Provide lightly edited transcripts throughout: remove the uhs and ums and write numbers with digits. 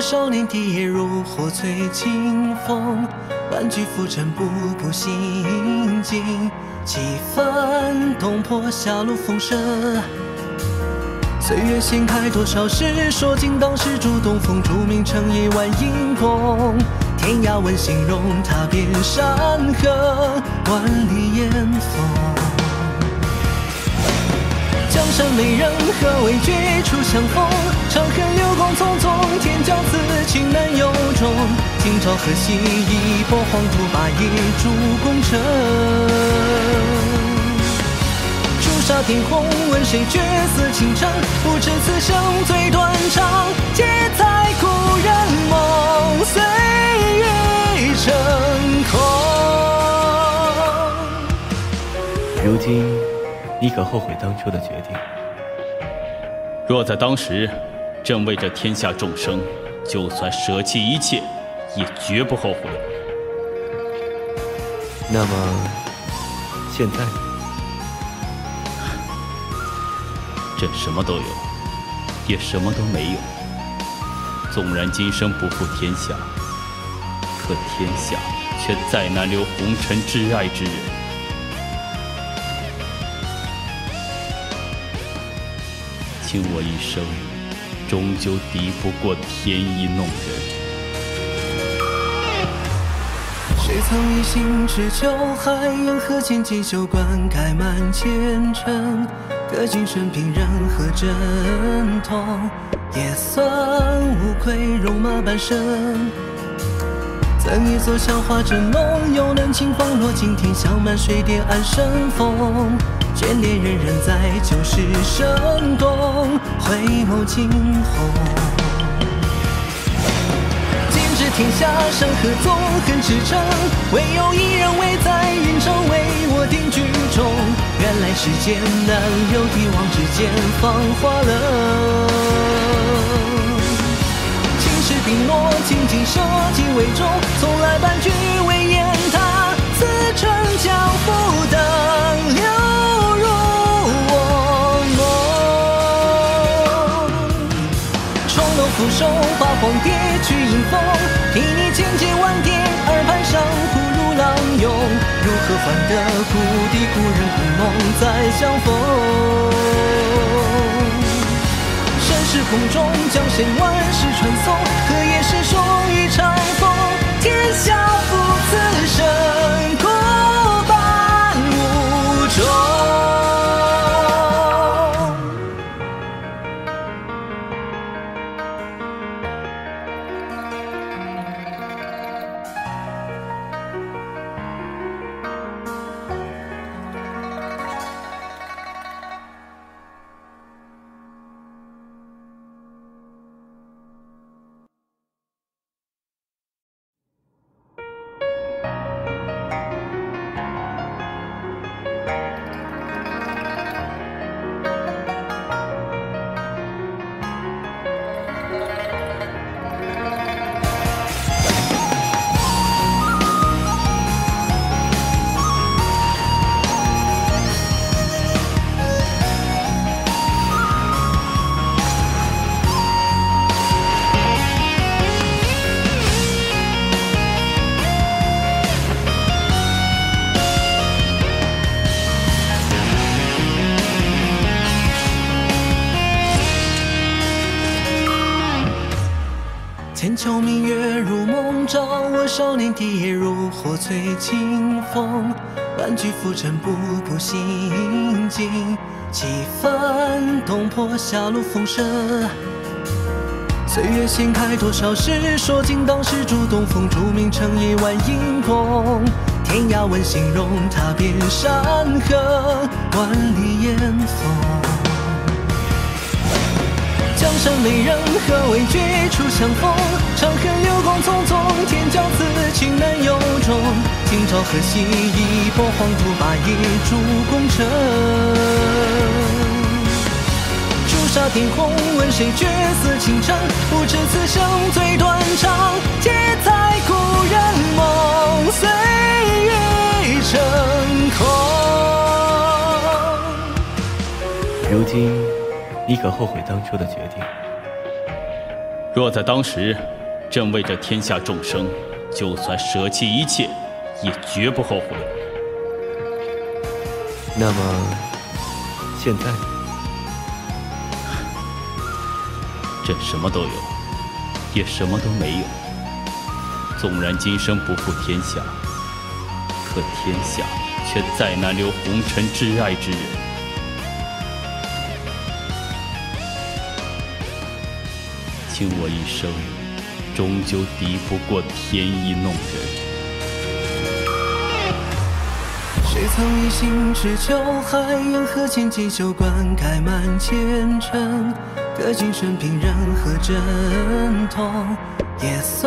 少年的夜入火催清风，万曲浮沉，步步行进，几番东坡狭路风声。岁月掀开多少世，说尽当时主东风，著名成一万英风。天涯问形容，踏遍山河，万里烟风。 江山美人何为绝处相逢？长恨流光匆匆，天骄子情难由衷。今朝何夕一波黄土，把夜逐功成。朱砂点红，问谁绝色情长？不知此生最短长，皆在故人梦，岁月成空。如今。 你可后悔当初的决定？若在当时，朕为这天下众生，就算舍弃一切，也绝不后悔。那么，现在朕什么都有，也什么都没有。纵然今生不负天下，可天下却再难留红尘挚爱之人。 倾我一生，终究敌不过天意弄人。谁曾一心只求海洋和间锦绣，灌溉满前程？得今生凭任何阵痛，也算无愧戎马半生。赠一座小花正浓，又能轻放落尽天，香满水叠岸生风。 眷恋人人在旧时生动，回眸惊鸿。今知天下山河纵横驰骋，唯有一人位在云上为我定居中。原来世间难留帝王之间芳华冷。青史笔墨，尽尽社稷为重，从来半句为言他，此诚交付等流。 俯首把黄蝶去迎风，睥睨千劫万劫，耳畔上忽如浪涌。如何换得故地故人故梦再相逢？盛世空中将弦万世传颂，何夜是霜雨长风？天下父此生过半无终。 少年的夜入火催清风，万曲浮沉，步步行进，几番东坡狭路风声。岁月掀开多少事，说尽当时主东风，著名成一万英风。天涯问形容，踏遍山河，万里烟风。 江山美人何为绝处相逢？长恨流光匆匆，天骄子情难由衷。今朝何夕一波黄土，把夜逐功成。朱砂点红，问谁绝色情长？不知此生最短长，皆在故人梦，岁月成空。如今。 你可后悔当初的决定？若在当时，朕为这天下众生，就算舍弃一切，也绝不后悔。那么，现在朕什么都有，也什么都没有。纵然今生不负天下，可天下却再难留红尘挚爱之人。 尽我一生，终究敌不过天意弄人。谁曾一心只求海洋和千机酒灌溉满前程？可今生凭任何阵痛，也算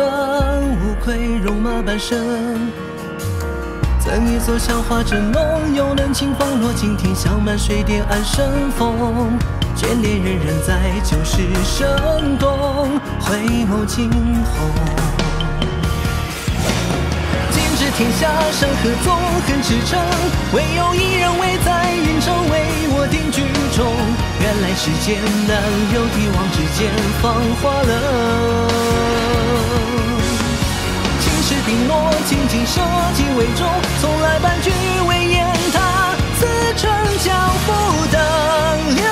无愧戎马半生。赠一座香花正浓，又能清风落尽天，香满水殿暗生风。 眷恋人人在旧时深宫，回眸惊鸿。今知天下山河纵横驰骋，唯有一人位在云州，为我定居中。原来世间难有帝王之间芳华冷。青史笔墨，尽尽社稷为重，从来半句为言他，此诚江湖等流。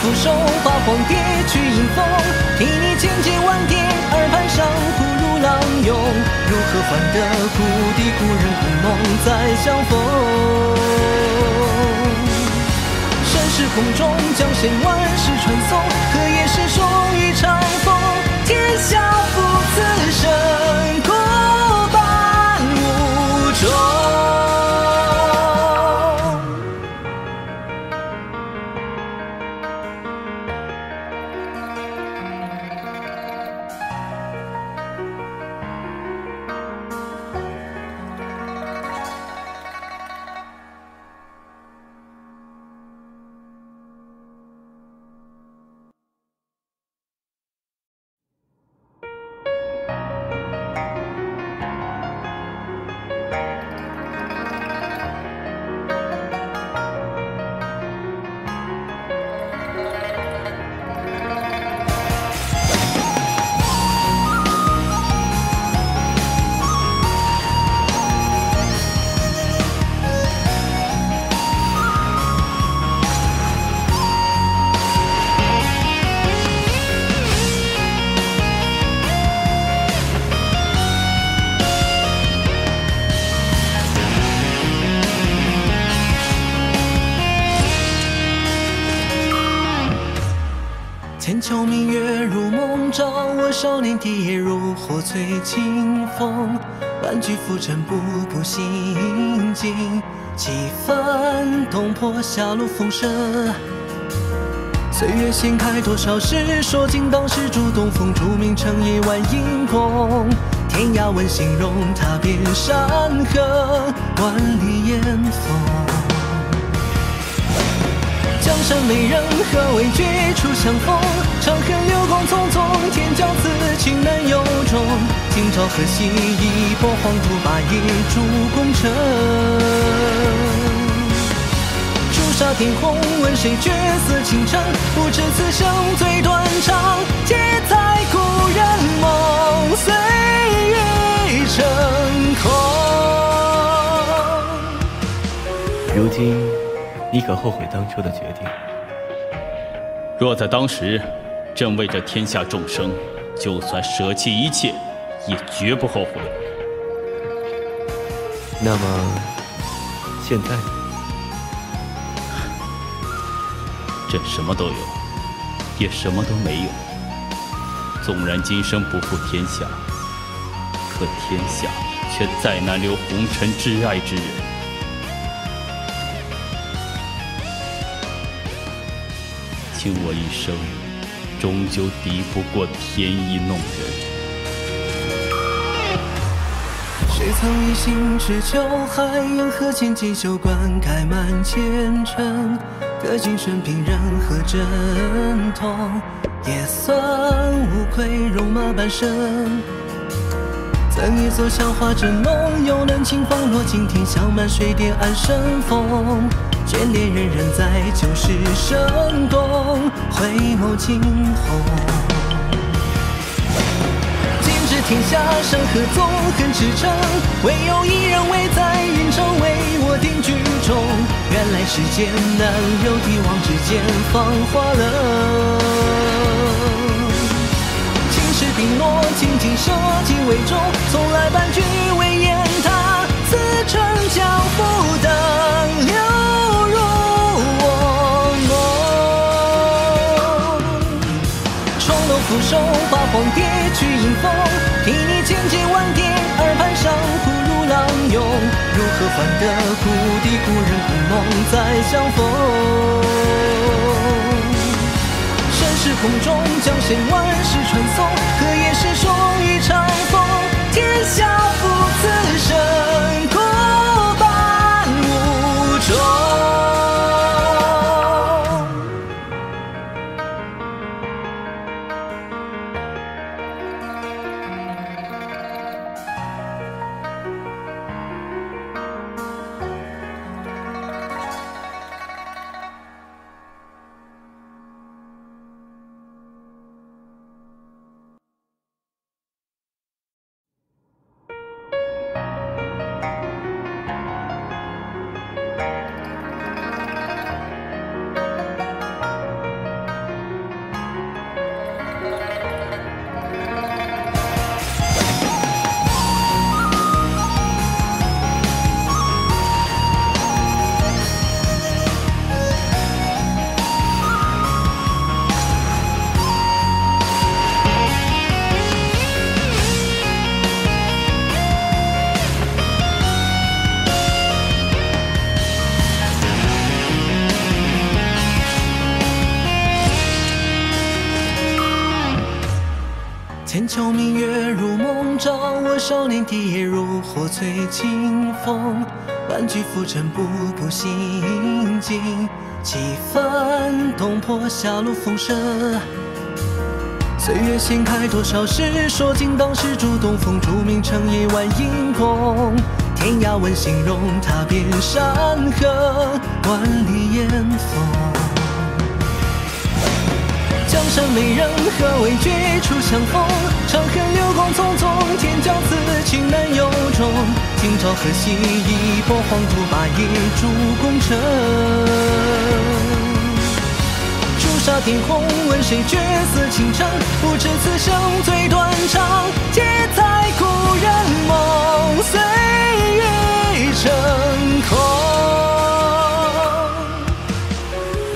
俯首霸皇蝶去迎风，替你千劫万叠耳畔上，不如浪涌。如何换得故地故人故梦再相逢？盛世空中将谁万世传颂？可也是终于长风，天下父子神过半无终。 秋明月如梦，照我少年的夜如火醉清风。万句浮沉，步步行进，几番东坡狭路风声。岁月掀开多少世，说尽当时主东风，铸名成一万英功。天涯问心容，踏遍山河，万里烟风。 江山美人，何为绝处相逢？长恨流光匆匆，天骄子情难由衷。今朝何夕，一波黄土霸业铸功臣。朱砂点红，问谁绝色倾城？不知此生最短长，铁在故人梦，岁月成空。如今。 你可后悔当初的决定？若在当时，朕为这天下众生，就算舍弃一切，也绝不后悔。那么，现在，朕什么都有，也什么都没有。纵然今生不负天下，可天下却再难留红尘挚爱之人。 尽我一生，终究敌不过天意弄人。谁曾一心只求海洋和千机酒灌溉满前程？可今生凭任何阵痛，也算无愧戎马半生。赠一座香花正浓，又能清风落尽天，香满水殿暗生风。眷恋人人在旧时生动，回眸惊鸿。 天下山河纵横驰骋，唯有一人位在云州，为我定居中。原来世间难有帝王之间芳华冷。青史定诺，金金社稷为重，从来半句为言他，此诚交付等流入我梦。重楼俯首，八荒叠去迎风。 睥睨千劫万叠，耳畔上忽如浪涌。如何换得故地故人故梦再相逢？身是空中，将谁万世传颂？可也是终于拆封，天下父子生过伴无终。 秋明月如梦，照我少年的夜如火催清风。万曲浮沉，步步行进，几番东坡狭路风声。岁月掀开多少世，说尽当时主东风，逐名城一万英功。天涯问形容，踏遍山河，万里烟风。 江山美人，何为绝处相逢？长恨流光匆匆，天骄子情难由衷。今朝何夕，一波黄土把夜逐功成。朱砂点红，问谁绝色情长？不知此生最短长，皆在故人梦，岁月成空。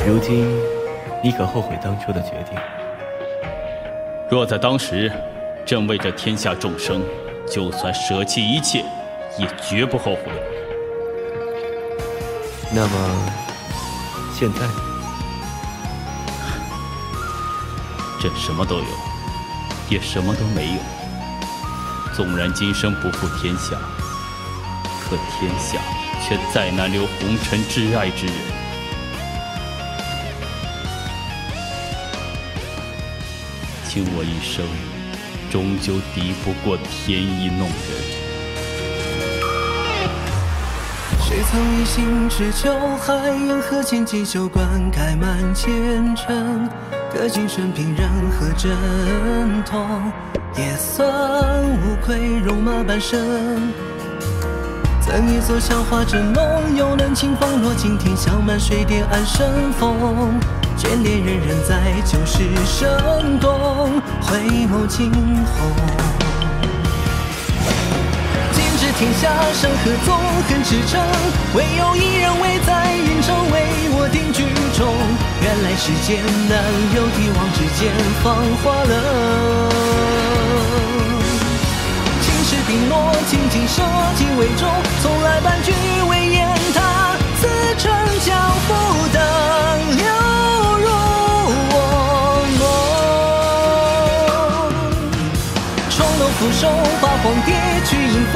如今。 你可后悔当初的决定？若在当时，朕为这天下众生，就算舍弃一切，也绝不后悔。那么，现在呢？朕什么都有，也什么都没有。纵然今生不负天下，可天下却再难留红尘挚爱之人。 倾我一生，终究敌不过天意弄人。谁曾一心只求海洋和间锦绣灌溉满前程？可今生凭任何阵痛，也算无愧戎马半生。赠一座小花枕梦，又能轻放落尽天香满水叠岸生风。 眷恋人人在旧时生动，回眸惊鸿。今知天下山河纵横驰骋，唯有一人位在云州，为我定居中。原来世间难有帝王之间芳华冷。青史定诺，金金社稷为重，从来半句为言他，此诚交付等流。 俯首，八荒叠去迎风，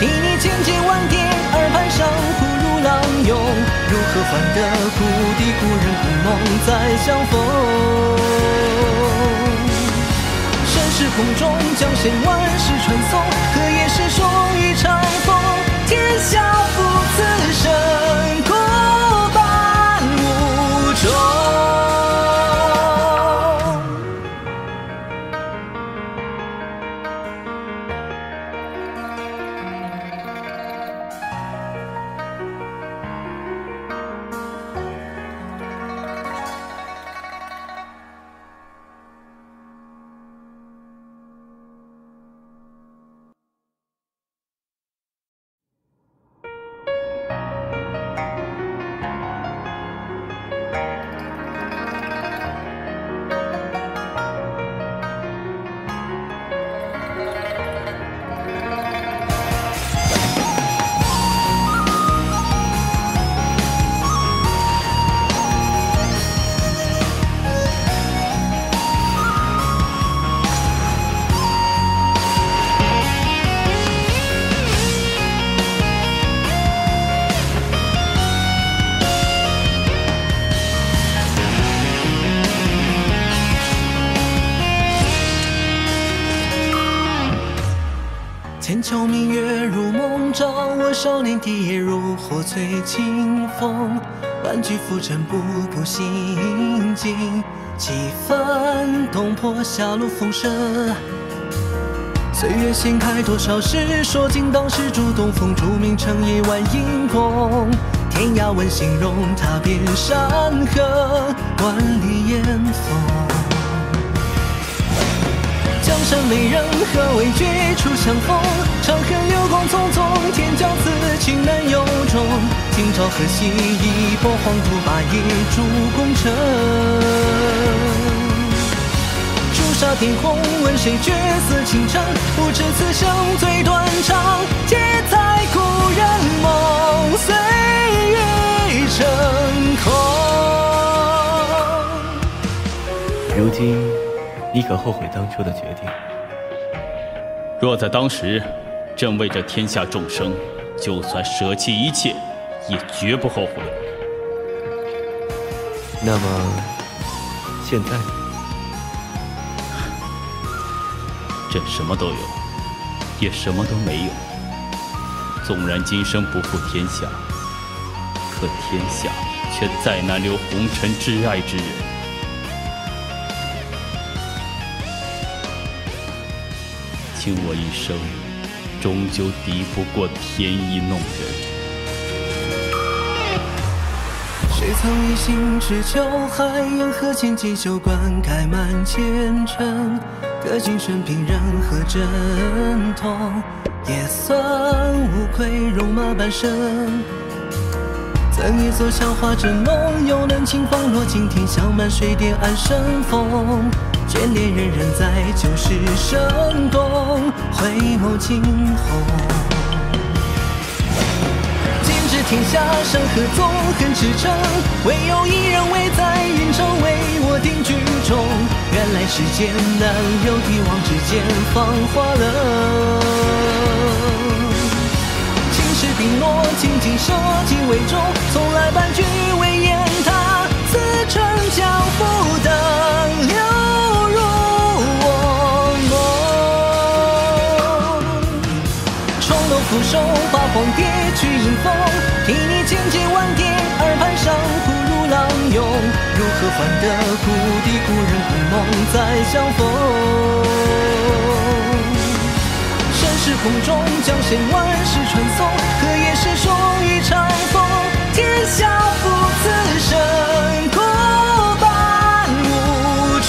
睥睨千劫万叠，耳畔上忽如浪涌。如何换得故地故人故梦再相逢？身是空中，将谁万世传颂？可也是终于拆封，天下父子生过伴。秋明月如梦，照我少年的夜如火醉清风。万曲浮沉，步步行进，几番东坡狭路逢生。岁月掀开多少世，说尽当时主东风，竹名成一万英功。天涯问形容，踏遍山河，万里烟风。 江山为人，何为绝处相逢？长恨流光匆匆，天骄子情难由衷。今朝何夕，一波黄土把一柱功成。朱砂点红，问谁绝色情长？不知此生最短长，皆在故人梦，岁月成空。如今。 你可后悔当初的决定？若在当时，朕为这天下众生，就算舍弃一切，也绝不后悔。那么，现在朕什么都有，也什么都没有。纵然今生不负天下，可天下却再难留红尘挚爱之人。 倾我一生，终究敌不过天意弄人。谁曾一心只求海洋和千锦绣，灌溉满前程？可今生凭任何阵痛，也算无愧戎马半生。赠一座小花正浓，又能清风落尽天，香满水殿暗生风。 眷恋人人在旧时深宫，回眸惊鸿。今知天下山河纵横驰骋，唯有一人位在云州，为我定居中。原来世间难留帝王之间芳华冷。青史笔墨，金经社稷为重，从来半句为言他，此诚交付等流。 俯首八荒叠去迎风，替你千劫万叠，耳畔上忽如浪涌。如何换得故地故人故梦再相逢？身是红钟，将弦万世传颂，可也是属于长风。天下父子深，过半无终。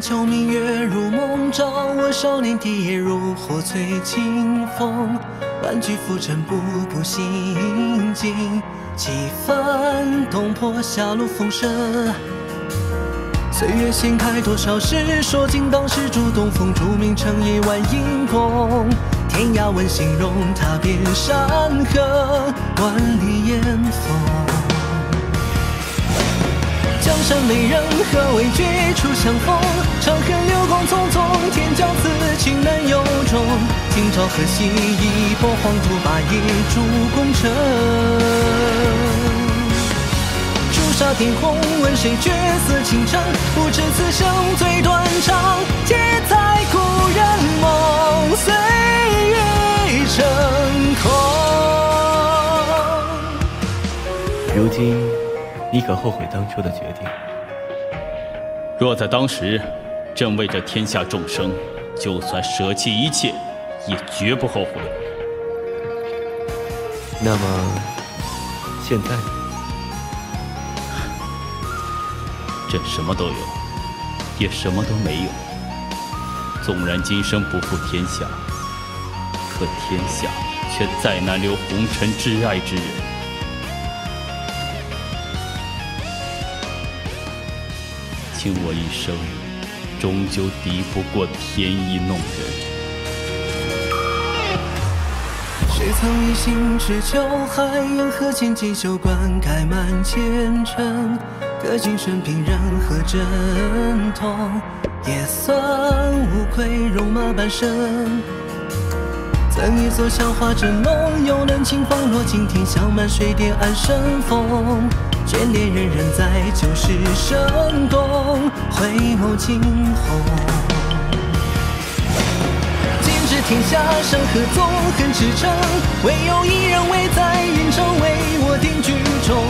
秋明月如梦，照我少年的夜如火醉清风。万曲浮沉，步步行进，几番东坡狭路逢生。岁月掀开多少事，说尽当时主东风，竹名成一万英功。天涯问形容，踏遍山河，万里烟风。 江山为人，何为绝处相逢？长恨流光匆匆，天骄子情难由衷。今朝何夕，一波黄土把一柱功成。朱砂点红，问谁绝色情长？不知此生最短长，皆在故人梦，岁月成空。如今。 你可后悔当初的决定？若在当时，朕为这天下众生，就算舍弃一切，也绝不后悔。那么，现在朕什么都有，也什么都没有。纵然今生不负天下，可天下却再难留红尘挚爱之人。 倾我一生，终究敌不过天意弄人。谁曾一心只求海洋和千锦绣灌溉满前程？可今生凭任何阵痛，也算无愧戎马半生。赠一座韶华正浓，又能清风落尽天，笑满水叠岸生风。 眷恋人人在旧时深宫，回眸惊鸿。今知天下山河纵横驰骋，唯有一人位在云州，为我定居中。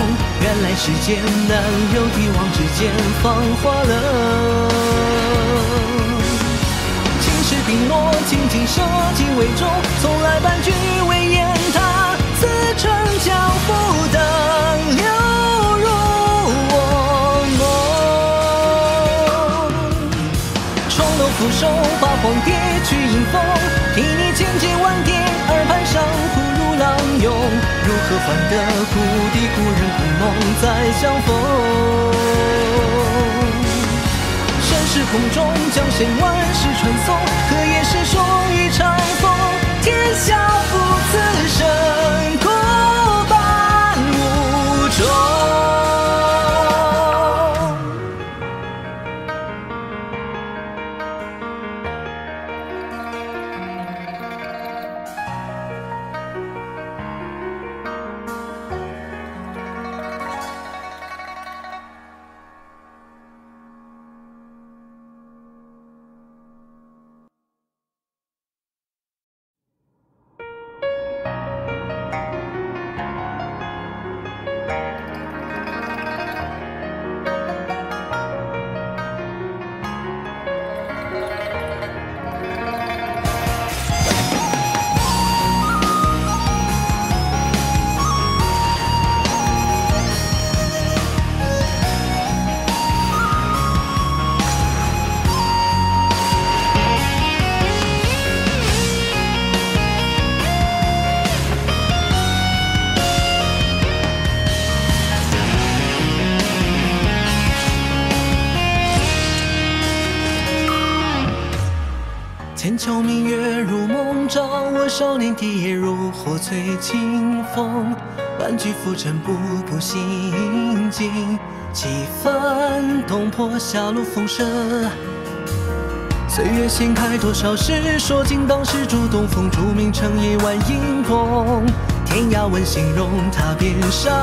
原来世间难留帝王之间芳华冷。 青史定落，金金社稷为重，从来半句为言他，此诚交付等流。 俯首八荒叠去迎风，替你千劫万叠，耳畔上忽如浪涌。如何换得故地故人故梦再相逢？身是空中，将谁万世传颂？可也是霜雨拆风，天下父此生苦伴无终。 秋明月如梦，照我少年的夜如火催清风。万句浮沉，步步行进，几番东坡狭路风声。岁月掀开多少事，说尽当时主东风，逐名城一万英功。天涯问形容，踏遍山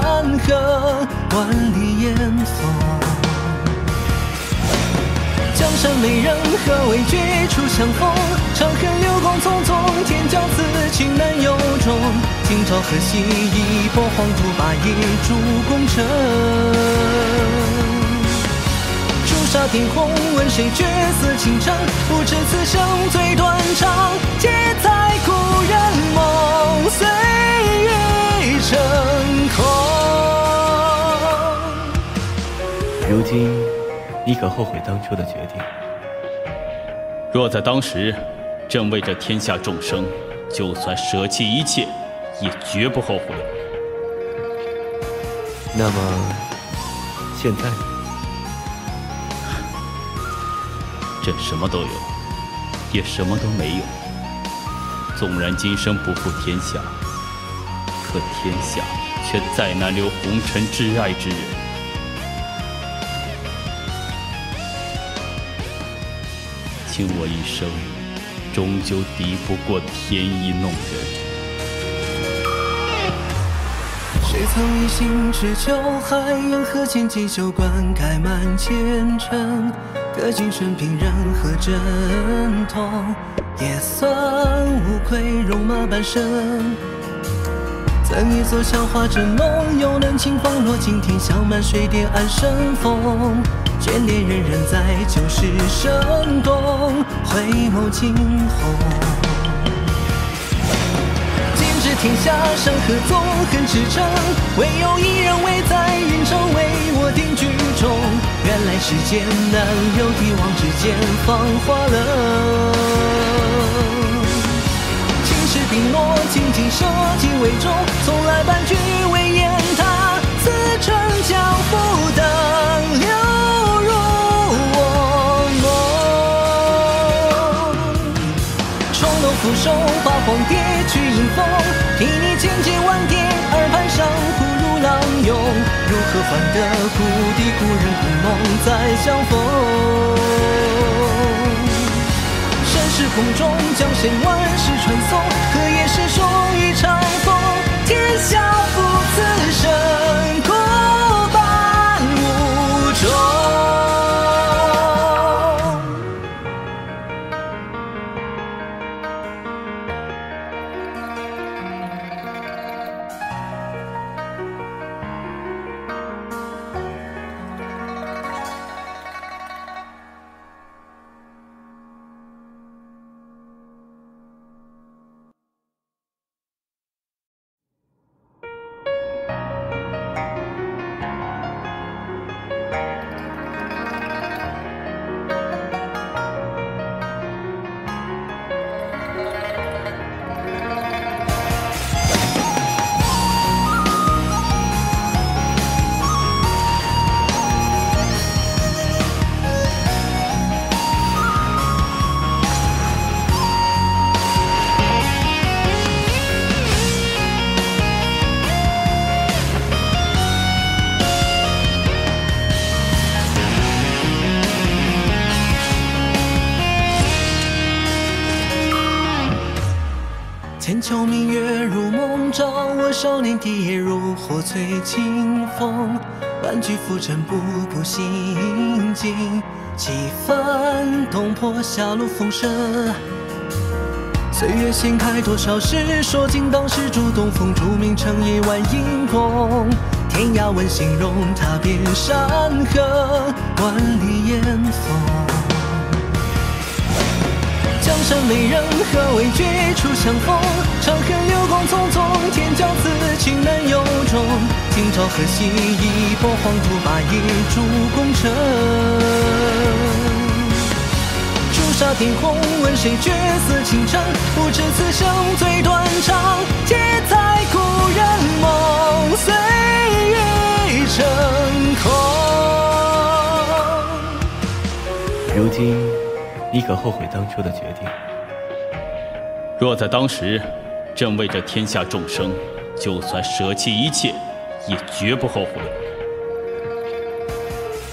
河，万里烟风。 江山美人，何为绝处相逢？长恨流光匆匆，天骄此情难由衷。今朝何夕，一波黄土霸业铸功臣。朱砂点红，问谁绝色倾城？不知此生最短长，皆在故人梦，岁月成空。如今。 你可后悔当初的决定？若在当时，朕为这天下众生，就算舍弃一切，也绝不后悔。那么，现在，朕什么都有，也什么都没有。纵然今生不负天下，可天下却再难留红尘挚爱之人。 倾我一生，终究敌不过天意弄人。谁曾一心只求海洋和千锦绣灌溉满前程？可今生凭任何阵痛，也算无愧戎马半生。赠一座韶华正浓，又能清风落尽天，笑满水叠岸生风。千年人人在旧时生动，回眸惊鸿。 天下山河纵横驰骋，唯有一人位在云州，为我定居中。原来世间难有帝王之间芳华冷。青史笔墨，金金社稷为重，从来半句为言他，此诚交付等流入我梦。重楼俯首，八荒叠去迎风。 睥睨千劫万叠，耳畔上忽如浪涌。如何换得故地故人故梦再相逢？盛世空中，将弦万世传颂。何夜是雄与长风？天笑付此生，过半无终。 少年的夜如火催清风，万曲浮沉，步步行进，几番东坡狭路风声。岁月掀开多少世说尽当时主东风，逐名城一万英功。天涯问形容，踏遍山河，万里烟风。 江山美人，何为绝处相逢？长恨流光匆匆，天骄子情难由衷。今朝何夕，一波黄土把一柱功成。朱砂点红，问谁绝色倾城？不知此生最短长，皆在故人梦，岁月成空。如今。 你可后悔当初的决定？若在当时，朕为这天下众生，就算舍弃一切，也绝不后悔。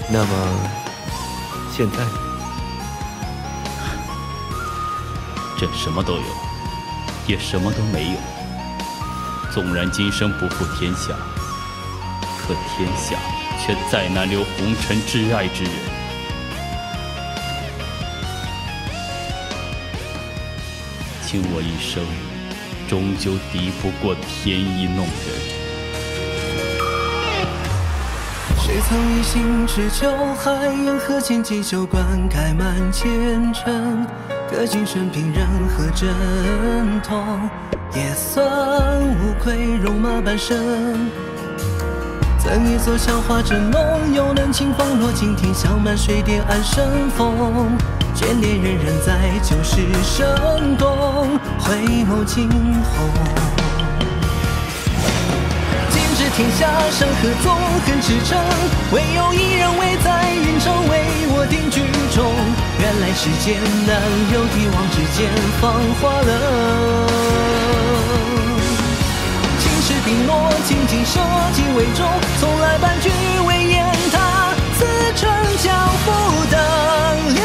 那么，现在朕什么都有，也什么都没有。纵然今生不负天下，可天下却再难留红尘挚爱之人。 尽我一生，终究敌不过天意弄人。谁曾一心只求海洋和千几酒灌溉满前程？可今生凭任何阵痛，也算无愧戎马半生。怎一座小花正浓，又能清风落尽天，香满水殿暗生风。 千年人人在旧时生动，回眸惊鸿。今知天下山河纵横驰骋，唯有一人位在云州，为我定居中。原来世间难有帝王之间芳华冷。青史笔墨，金金社稷为重，从来半句为言他，此诚交付等流。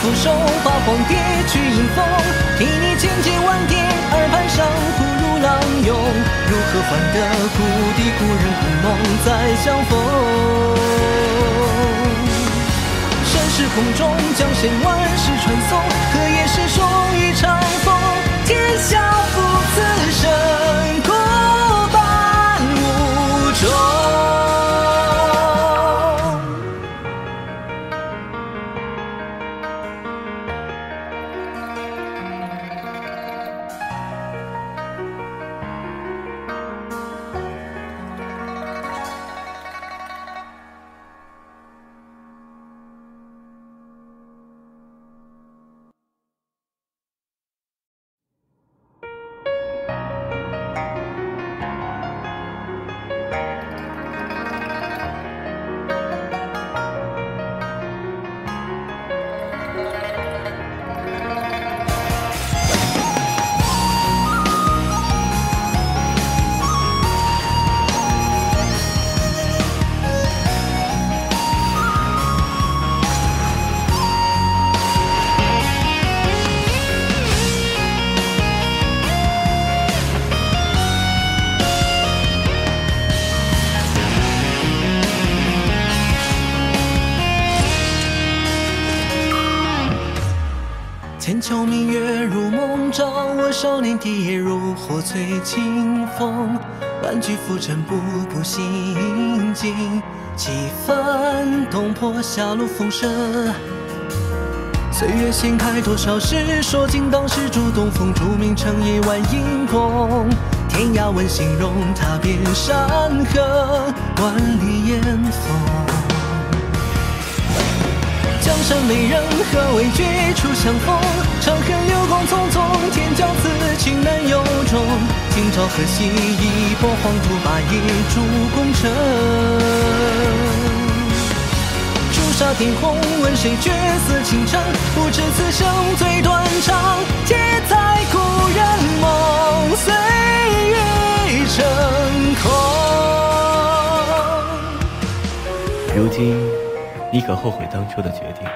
俯首八荒叠去迎风，睥睨千劫万叠，耳畔上忽如浪涌。如何换得故地故人故梦再相逢？盛世空中，将弦万世传颂。何夜是雄与长风？天笑付此生，过半。千秋明月如梦，照我少年的夜如火醉清风。万句浮沉步步行进，几番东坡狭路风声。岁月掀开多少世，说尽当时主东风，铸名成一碗银弓。天涯问心容，踏遍山河，万里烟风。 江山美人何为绝处相逢？长恨流光匆匆，天骄此情难由衷。今朝何夕一波黄土，把夜逐功成。朱砂点红，问谁绝似情长？不知此生最短长，铁在故人梦，岁月成空。如今。 你可后悔当初的决定？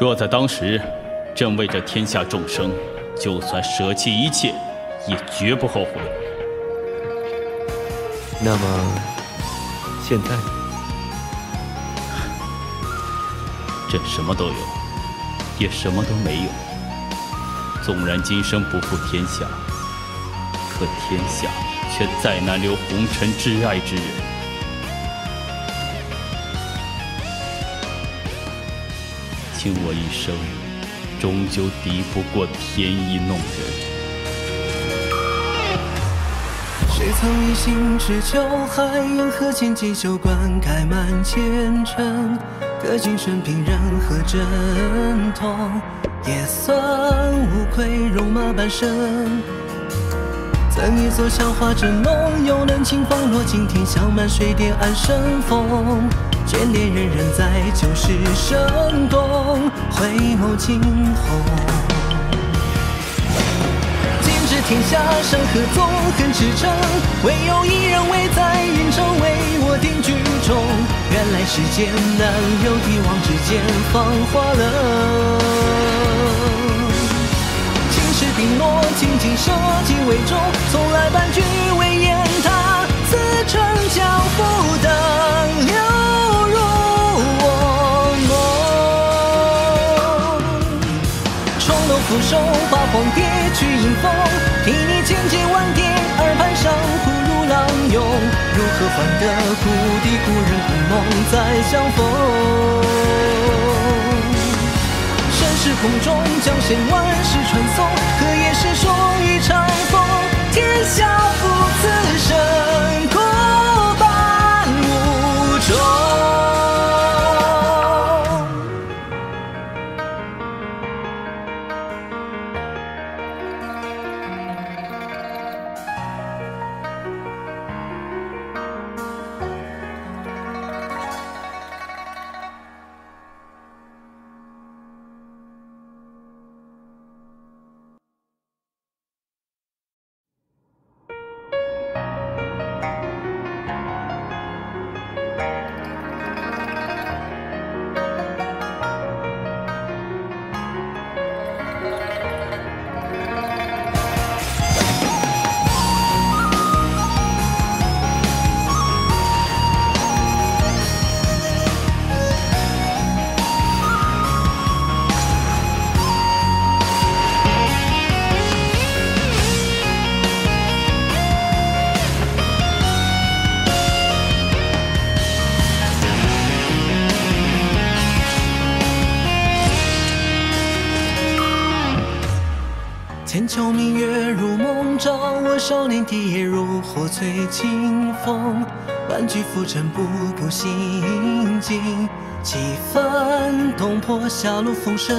若在当时，朕为这天下众生，就算舍弃一切，也绝不后悔。那么，现在朕什么都有，也什么都没有。纵然今生不负天下，可天下却再难留红尘挚爱之人。 倾我一生，终究敌不过天意弄人。谁曾一心只求海洋和千锦绣，灌溉满前程？可君身凭人和阵痛，也算无愧戎马半生。赠一座小花枕梦，又能清风落尽天，香满水叠岸生风。 眷恋人人在旧时深宫，回眸惊鸿。今知天下山河纵横驰骋，唯有一人位在云州，为我定居中。原来世间难留帝王之间芳华冷。青史定落，金金社稷为重，从来半句为言他，此诚交付等流。 俯首八荒叠去迎风，睥睨千劫万叠，耳畔上忽如浪涌。如何换得故地故人故梦再相逢？身是空中，将谁万世传颂？可也是霜雨禅风，天下父此生过半无终。 秋明月如梦，照我少年的夜如火醉清风。万句浮沉步步行进，几番东坡狭路风声。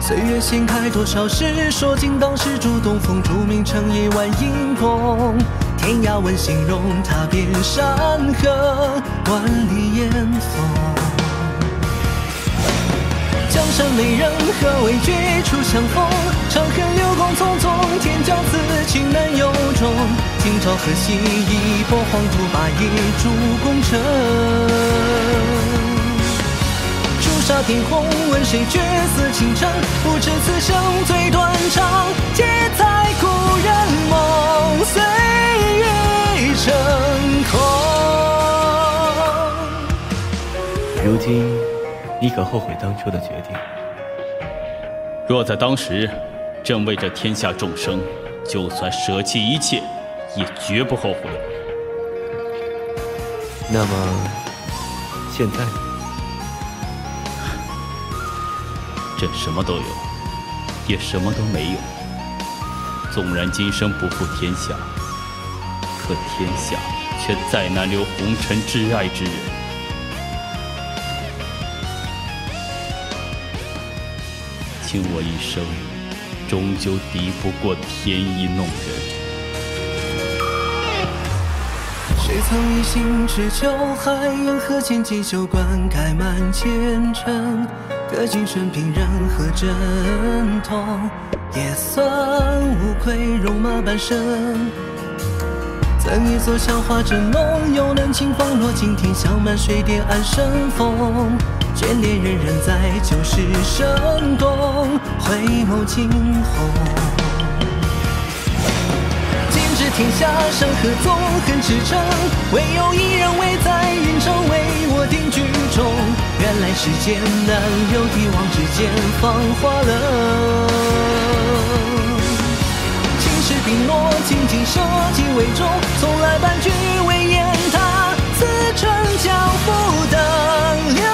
岁月掀开多少事，说尽当时主东风，铸名成一碗银弓。天涯问心容，踏遍山河，万里烟风。 江山美人何为绝处相逢？长恨流光匆匆，天骄此情难由衷。今朝何夕一波黄土，把夜逐功成。朱砂点红，问谁绝似情长？不知此生最短长，铁在故人梦，岁月成空。如今。 你可后悔当初的决定？若在当时，朕为这天下众生，就算舍弃一切，也绝不后悔。那么，现在，朕什么都有，也什么都没有。纵然今生不负天下，可天下却再难留红尘挚爱之人。 倾我一生，终究敌不过天意弄人。谁曾一心只求海洋和千金酒灌溉满前程？可今生凭任何阵痛，也算无愧戎马半生。赠一座小花正浓，又能清风落尽天，香满水殿暗生风。 眷恋人人在旧时深宫，回眸惊鸿。今知天下山河纵横驰骋，唯有一人位在云州，为我定居中。原来世间难留帝王之间芳华冷。 青史并落，金经社稷为重，从来半句为言他，此诚交付等流。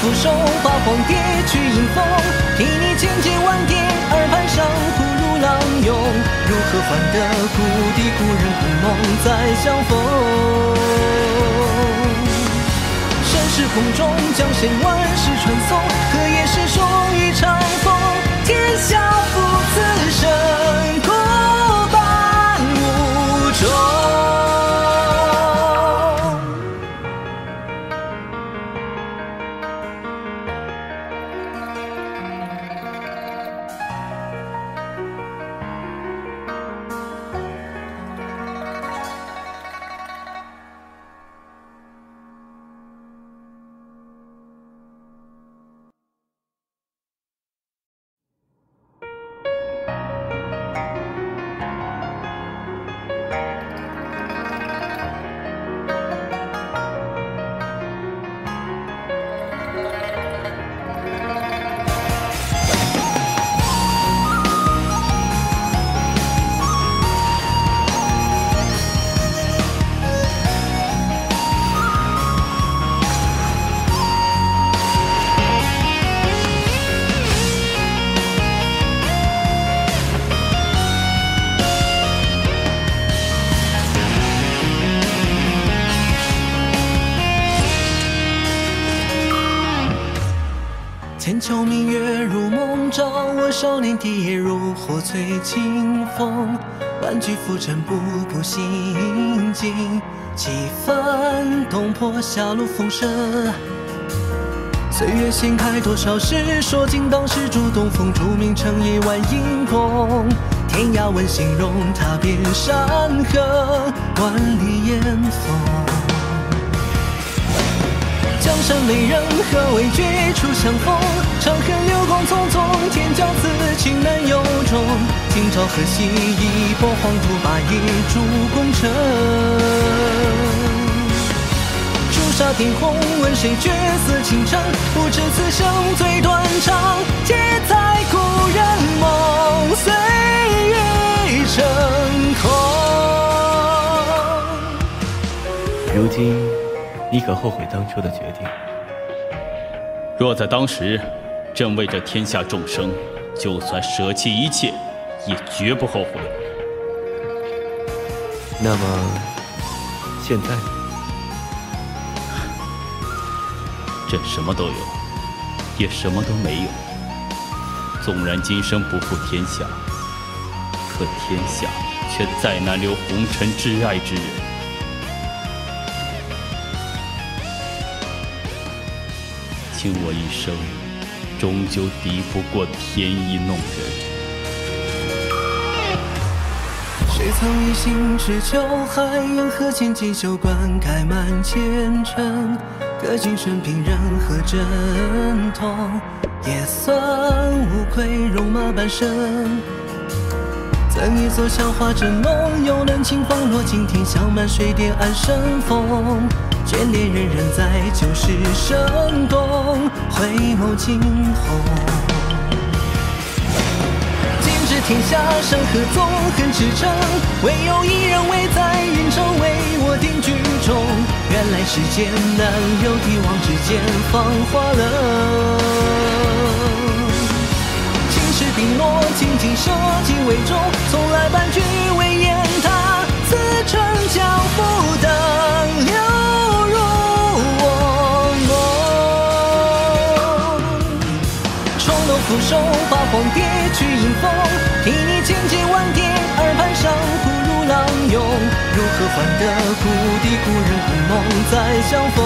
俯首霸皇蝶去迎风，睥睨千劫万劫，耳畔上忽如浪涌。如何换得故地故人故梦再相逢？盛世空中将弦万世传颂，可也是属于长风，天下父此生过半无终。 秋明月如梦，照我少年的夜如火催清风。万曲浮沉，步步行进，几番东坡狭路风声。岁月掀开多少世，说尽当时主东风，逐名城一万英功。天涯问形容，踏遍山河，万里烟风。 江山美人何为绝处相逢？长恨流光匆匆，天骄子情难由衷。今朝何夕一波黄土把一柱功成。朱砂点红，问谁绝色倾城？不知此生最短长，皆在故人梦，岁月成空。如今。 你可后悔当初的决定？若在当时，朕为这天下众生，就算舍弃一切，也绝不后悔。那么，现在，朕什么都有，也什么都没有。纵然今生不负天下，可天下却再难留红尘挚爱之人。 倾我一生，终究敌不过天意弄人。谁曾一心只求海洋和千金酒灌溉满前程？可今生凭任何阵痛，也算无愧戎马半生。 赠任一座韶华之梦，有人清风落尽天，笑满水叠岸生风。眷恋人人在，旧时深宫，回眸惊鸿。 天下山河纵横驰骋，唯有一人位在云州，为我定居中。原来世间难有帝王之间芳华冷。青史笔墨，金金社稷为重，从来半句为言他，此诚交付等流。 俯首霸皇别去迎风，替你千劫万叠，耳畔上骨如浪涌。如何换得故地故人故梦再相逢？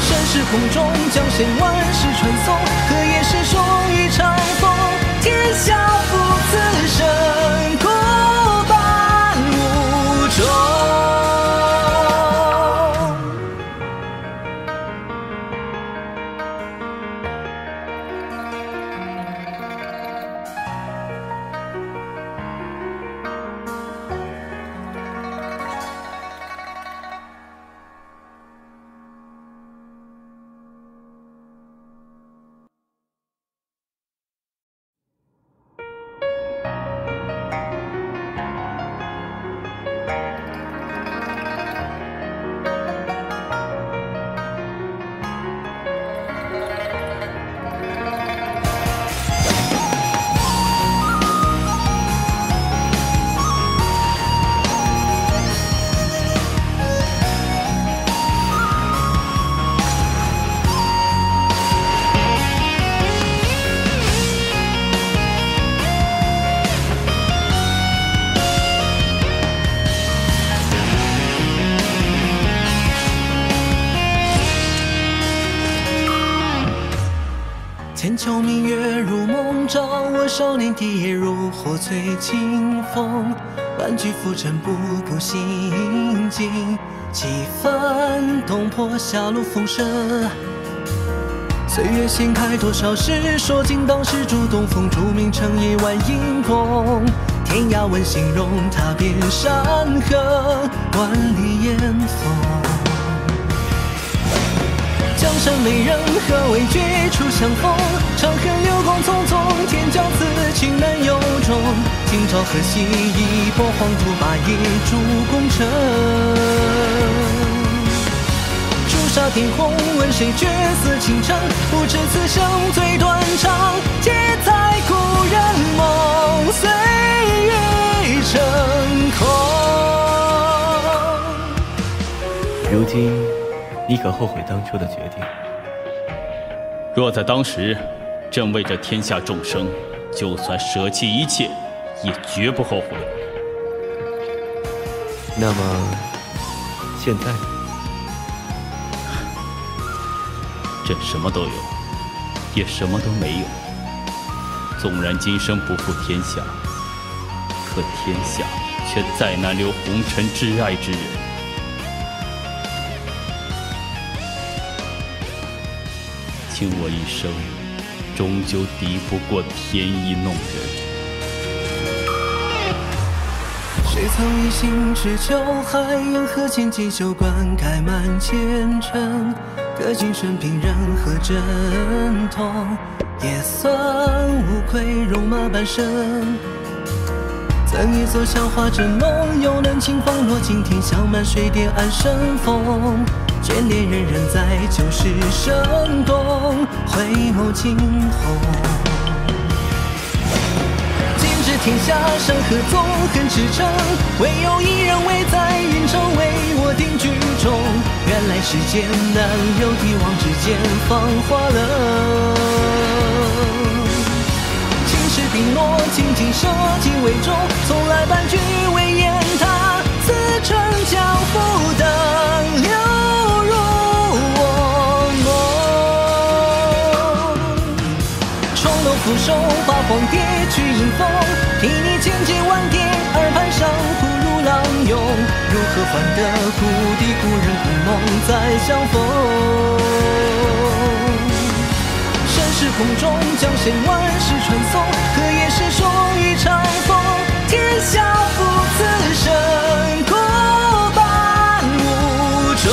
盛世红中，将谁万世传颂？何夜是霜雨长风？天下父子神过伴无终。 秋明月如梦，照我少年的夜如火醉清风。万句浮沉，步步行进，几番东坡狭路风声。岁月掀开多少世，说尽当时主东风，铸名成一万英功。天涯问心容，踏遍山河，万里烟风。 江山美人，何为绝处相逢？长恨流光匆匆，天骄子情难由衷。今朝何夕，一波黄土霸业铸功臣。朱砂点红，问谁绝色倾城？不知此生最短长，皆在故人梦，岁月成空。如今。 你可后悔当初的决定？若在当时，朕为这天下众生，就算舍弃一切，也绝不后悔。那么，现在朕什么都有，也什么都没有。纵然今生不负天下，可天下却再难留红尘挚爱之人。 倾我一生，终究敌不过天意弄人。谁曾一心只求海洋和千锦绣，灌溉满前程？可君身凭人和阵痛，也算无愧戎马半生。曾一座韶华之梦，有人清风落尽天，笑满水叠岸生风。 眷恋人人在，旧时深宫，回眸惊鸿。今知天下山河纵横驰骋，唯有一人位在云州，为我定居中。原来世间难有帝王之间芳华冷。青史笔墨，金金社稷为重，从来半句为言他，此诚交付等流。 俯首霸皇别去迎风，替你千劫万叠，耳畔上骨如浪涌。如何换得故地故人故梦再相逢？盛世空中，将谁万世传颂，可也是终于长风，天下父子神孤伴无秋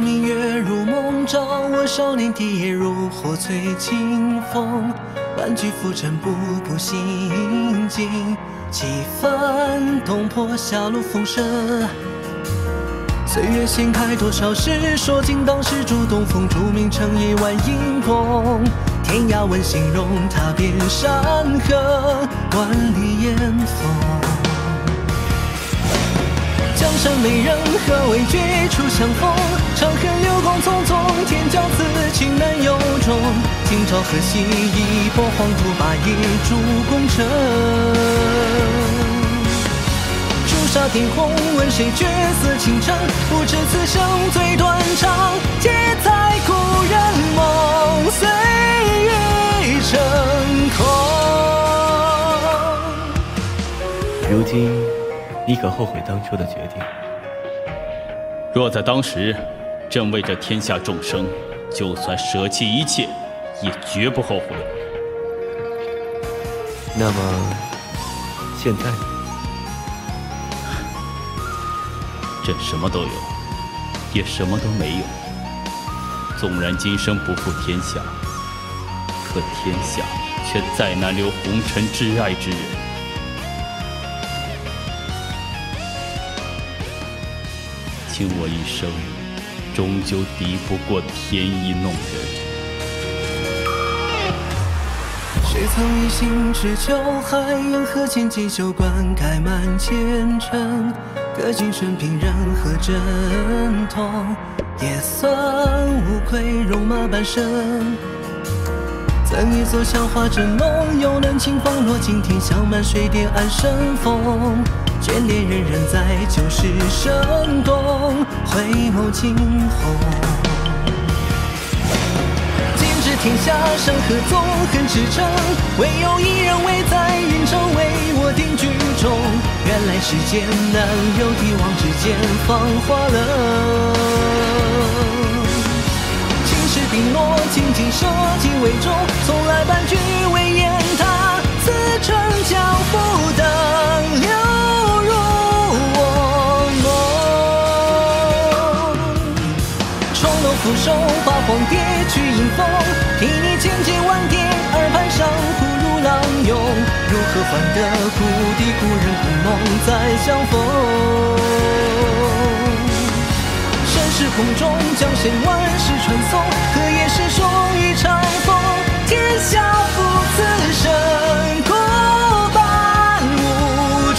明月如梦，照我少年的夜如火催清风。万曲浮沉，步步行进，几番东坡狭路风声。岁月掀开多少世，说尽当时主东风，铸名成一碗银功。天涯问形容，踏遍山河，万里烟风。 江山美人何为绝处相逢？长恨流光匆匆，天骄子情难有终。今朝何夕一波黄土，把夜逐功成。朱砂点红，问谁绝色倾城？不知此生最短长，皆在故人梦，岁月成空。如今。 你可后悔当初的决定？若在当时，朕为这天下众生，就算舍弃一切，也绝不后悔。那么，现在呢？朕什么都有，也什么都没有。纵然今生不负天下，可天下却再难留红尘挚爱之人。 倾我一生，终究敌不过天意弄人。谁曾一心只求海洋和千锦绣，灌溉满前程。各尽身凭人和阵痛，也算无愧戎马半生。赠一座小花枕梦，又能轻放落尽天，香满水殿暗生风。 眷恋人人在旧时生动，回眸惊鸿。今知天下山河纵横驰骋，唯有一人位在云州，为我定居中。原来世间难有帝王之间芳华冷。青史笔墨，尽尽社稷为重，从来半句为言他，此诚交付等流。 俯首霸皇蝶去迎风，睥睨千劫万劫，耳畔上忽如浪涌。如何换得故地故人故梦再相逢？盛世空中，将谁万世传颂？可也是终于长风，天下父子神孤伴无终。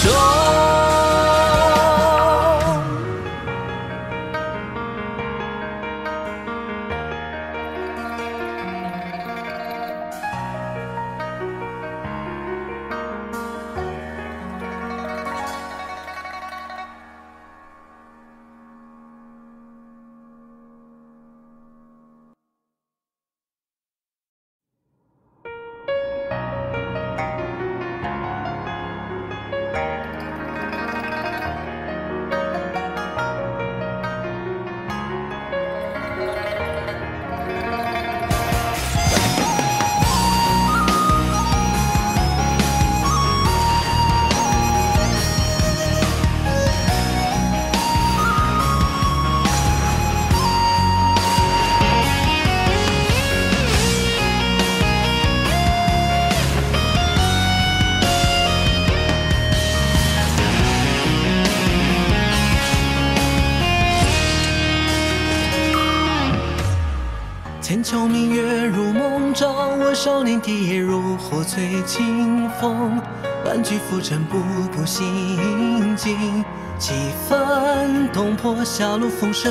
我少年的夜如火醉清风，万句浮沉步步行进，几番东坡狭路风声。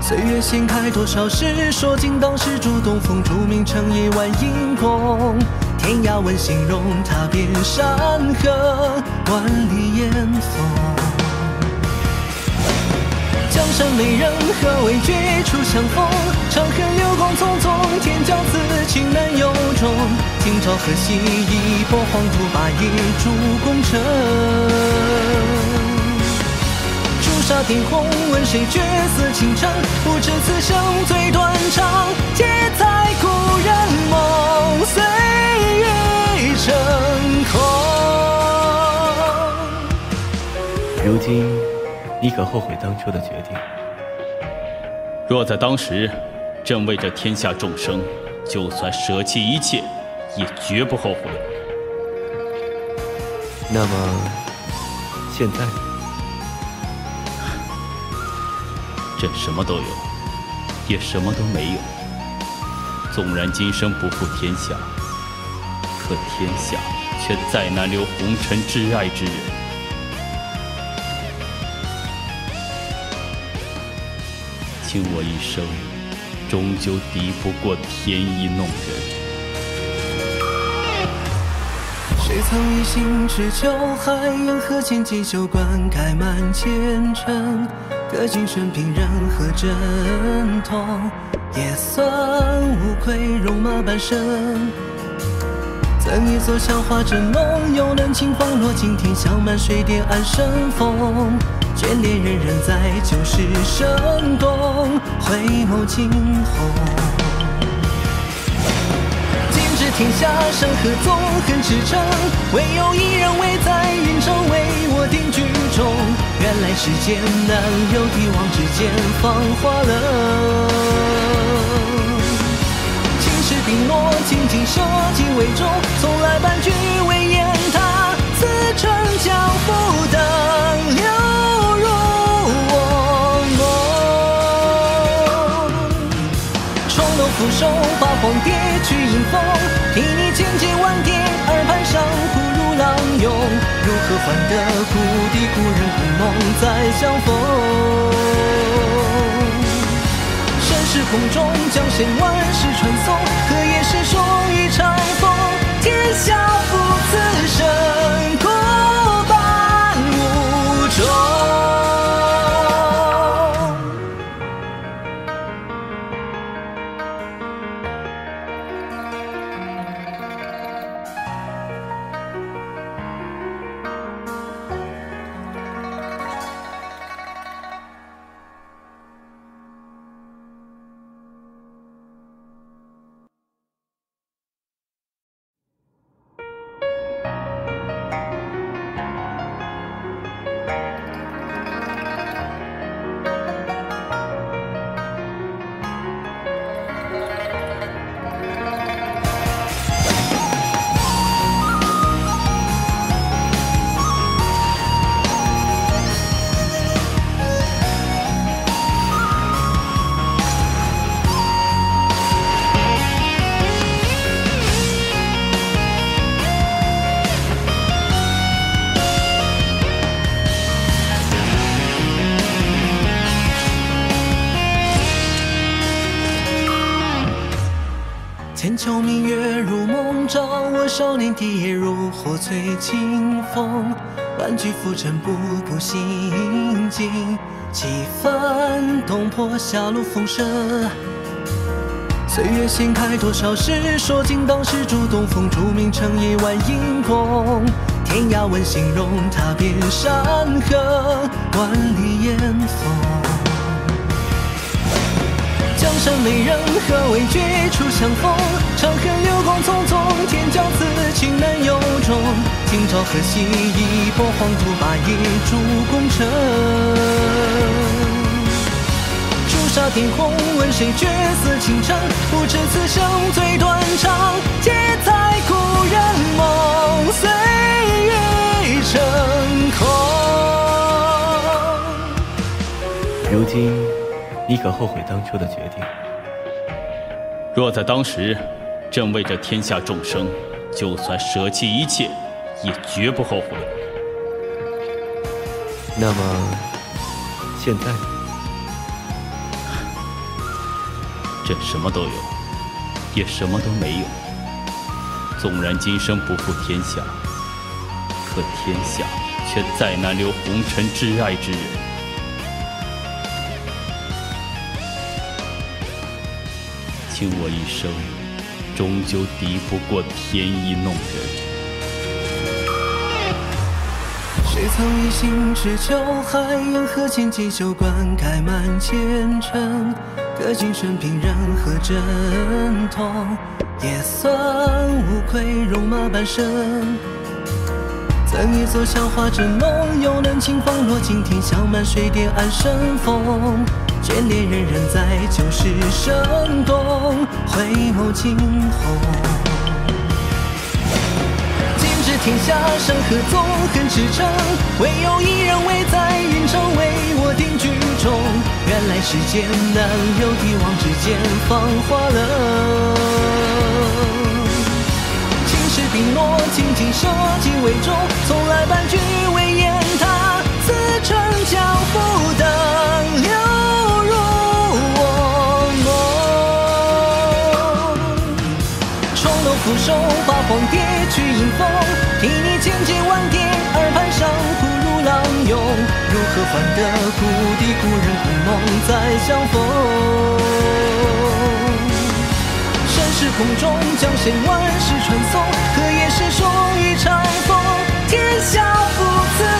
岁月掀开多少世，说尽当时主东风，著名城一万英功。天涯问形容，踏遍山河，万里烟风。 江山美人何为绝处相逢？长恨流光匆匆，天骄子情难由衷。今朝何夕一波黄土把夜逐功成。朱砂点红，问谁绝色情长？不知此生最短长，皆在故人梦，岁月成空。如今。 你可后悔当初的决定？若在当时，朕为这天下众生，就算舍弃一切，也绝不后悔。那么，现在朕什么都有，也什么都没有。纵然今生不负天下，可天下却再难留红尘挚爱之人。 尽我一生，终究敌不过天意弄人。谁曾一心只求海洋和千锦绣，灌溉满前程？可今生凭任何阵痛，也算无愧戎马半生。赠一座小花正浓，又能清风落尽天，香满水殿暗生风。 眷恋人人在旧时深宫，回眸惊鸿。今知天下山河纵横驰骋，唯有一人位在云州，为我定居中。原来世间难有帝王之间芳华冷。青史笔墨，尽尽社稷为重，从来半句为言他，此诚江湖等流。 俯首八荒叠去迎风，睥睨千劫万劫，耳畔上忽如浪涌。如何换得故地故人故梦再相逢？身是红钟，将身万世传颂。可也是说一场风，天下父此生过半无终。 秋明月如梦，照我少年的夜如火醉清风。万句浮沉步步行进，几番东坡狭路风声。岁月掀开多少事，说尽当时主东风，著名城一万英功。天涯问形容，踏遍山河，万里烟风。 江山美人何为绝处相逢？长恨流光匆匆，天骄子情难由衷。今朝何夕一波黄土把夜逐功成。朱砂点红，问谁绝色情长？不知此生最短长，皆在故人梦，岁月成空。如今。 你可后悔当初的决定？若在当时，朕为这天下众生，就算舍弃一切，也绝不后悔。那么，现在朕什么都有，也什么都没有。纵然今生不负天下，可天下却再难留红尘挚爱之人。 倾我一生，终究敌不过天意弄人。谁曾一心只求海洋和千锦绣灌溉满前程？可今生凭任何阵痛，也算无愧戎马半生。赠一座小花正浓，又能清风落尽天，香满水叠岸生风。 眷恋人人在旧时深宫，回眸惊鸿。今知天下山河纵横驰骋，唯有一人位在云州，为我定居中。原来世间难留帝王之间芳华冷。 青史笔墨，金金社稷为重，从来半句为言他，此诚交付等流。 俯首八荒叠去迎风，替你千劫万叠，耳畔上忽如浪涌。如何换得故地故人故梦再相逢？身是空中，将谁万世传颂？可也是终于拆封，天下父子。